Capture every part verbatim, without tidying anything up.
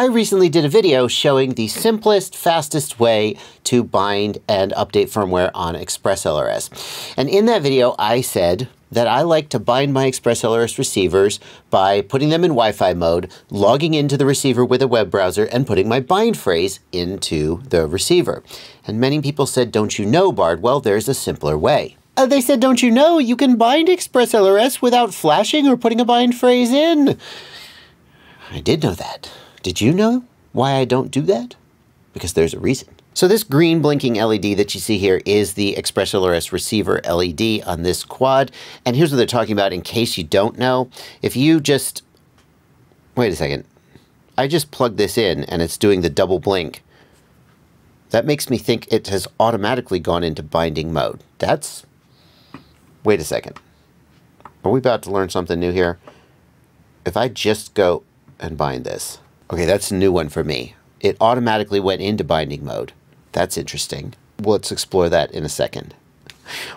I recently did a video showing the simplest, fastest way to bind and update firmware on ExpressLRS. And in that video, I said that I like to bind my ExpressLRS receivers by putting them in Wi-Fi mode, logging into the receiver with a web browser, and putting my bind phrase into the receiver. And many people said, "Don't you know, Bard? Well, there's a simpler way." Uh, they said, "Don't you know, you can bind ExpressLRS without flashing or putting a bind phrase in." I did know that. Did you know why I don't do that? Because there's a reason. So this green blinking L E D that you see here is the ExpressLRS receiver L E D on this quad. And here's what they're talking about in case you don't know. If you just, wait a second. I just plugged this in and it's doing the double blink. That makes me think it has automatically gone into binding mode. That's, wait a second. Are we about to learn something new here? If I just go and bind this. Okay, that's a new one for me. It automatically went into binding mode. That's interesting. Let's explore that in a second.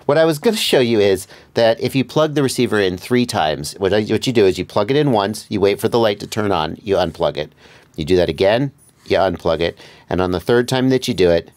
What I was going to show you is that if you plug the receiver in three times, what, I, what you do is you plug it in once, you wait for the light to turn on, you unplug it. You do that again, you unplug it, and on the third time that you do it,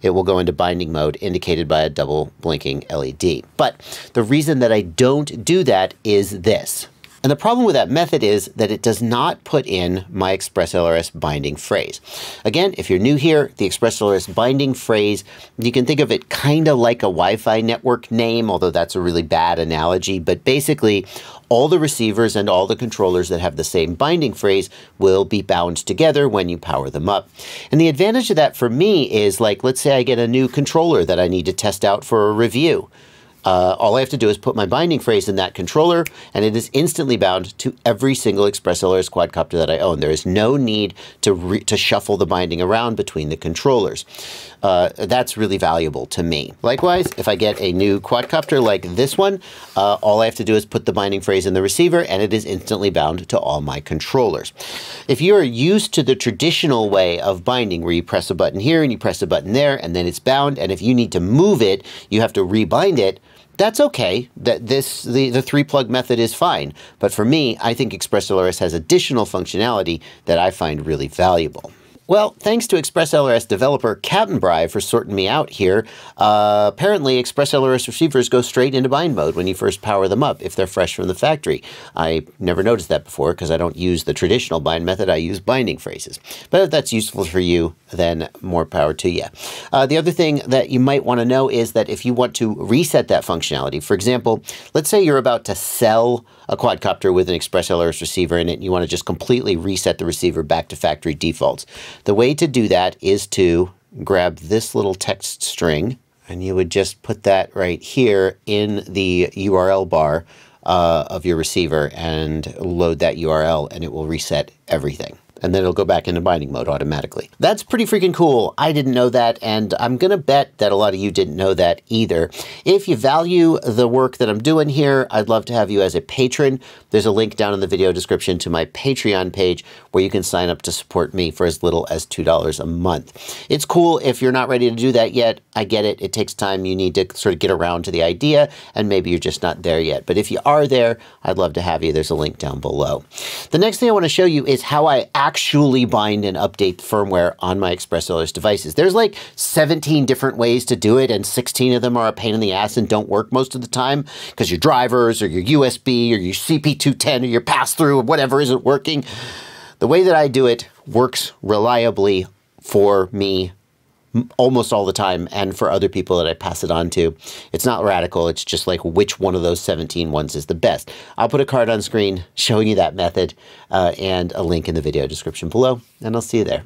it will go into binding mode indicated by a double blinking L E D. But the reason that I don't do that is this. And the problem with that method is that it does not put in my ExpressLRS binding phrase. Again, if you're new here, the ExpressLRS binding phrase, you can think of it kind of like a Wi-Fi network name, although that's a really bad analogy. But basically, all the receivers and all the controllers that have the same binding phrase will be bound together when you power them up. And the advantage of that for me is, like, let's say I get a new controller that I need to test out for a review. Uh, all I have to do is put my binding phrase in that controller, and it is instantly bound to every single ExpressLRS quadcopter that I own. There is no need to, re to shuffle the binding around between the controllers. Uh, that's really valuable to me. Likewise, if I get a new quadcopter like this one, uh, all I have to do is put the binding phrase in the receiver, and it is instantly bound to all my controllers. If you're used to the traditional way of binding, where you press a button here and you press a button there, and then it's bound, and if you need to move it, you have to rebind it, that's okay. That this the, the three-plug method is fine. But for me, I think ExpressLRS has additional functionality that I find really valuable. Well, thanks to ExpressLRS developer Cap'n Bry for sorting me out here. Uh, apparently, ExpressLRS receivers go straight into bind mode when you first power them up if they're fresh from the factory. I never noticed that before because I don't use the traditional bind method. I use binding phrases. But if that's useful for you, then more power to you. Uh, the other thing that you might want to know is that if you want to reset that functionality, for example, let's say you're about to sell a quadcopter with an ExpressLRS receiver in it and you want to just completely reset the receiver back to factory defaults. The way to do that is to grab this little text string, and you would just put that right here in the U R L bar uh, of your receiver and load that U R L, and it will reset everything. And then it'll go back into binding mode automatically. That's pretty freaking cool. I didn't know that, and I'm gonna bet that a lot of you didn't know that either. If you value the work that I'm doing here, I'd love to have you as a patron. There's a link down in the video description to my Patreon page where you can sign up to support me for as little as two dollars a month. It's cool if you're not ready to do that yet. I get it, it takes time. You need to sort of get around to the idea, and maybe you're just not there yet. But if you are there, I'd love to have you. There's a link down below. The next thing I wanna show you is how I actually actually bind and update firmware on my ExpressLRS devices. There's like seventeen different ways to do it, and sixteen of them are a pain in the ass and don't work most of the time because your drivers or your U S B or your C P two ten or your pass-through or whatever isn't working. The way that I do it works reliably for me almost all the time and for other people that I pass it on to. It's not radical, it's just like which one of those seventeen ones is the best. I'll put a card on screen showing you that method uh, and a link in the video description below, and I'll see you there.